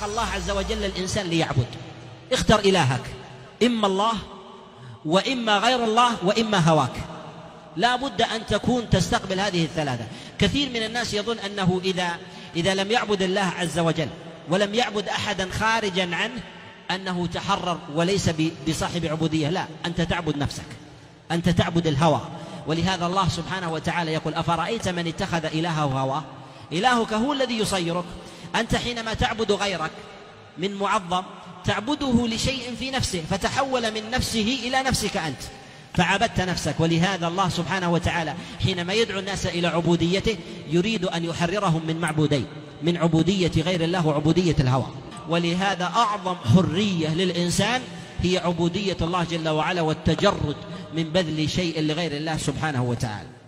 خلق الله عز وجل الإنسان ليعبد. اختر إلهك، إما الله وإما غير الله وإما هواك، لا بد أن تكون تستقبل هذه الثلاثة. كثير من الناس يظن أنه إذا لم يعبد الله عز وجل ولم يعبد أحدا خارجا عنه أنه تحرر وليس بصاحب عبودية. لا، أنت تعبد نفسك، أنت تعبد الهوى. ولهذا الله سبحانه وتعالى يقول: أفرأيت من اتخذ إلهه هواه. إلهك هو الذي يصيرك. أنت حينما تعبد غيرك من معظم تعبده لشيء في نفسه، فتحول من نفسه إلى نفسك أنت، فعبدت نفسك. ولهذا الله سبحانه وتعالى حينما يدعو الناس إلى عبوديته يريد أن يحررهم من معبودين، من عبودية غير الله وعبودية الهوى. ولهذا أعظم حرية للإنسان هي عبودية الله جل وعلا، والتجرد من بذل شيء لغير الله سبحانه وتعالى.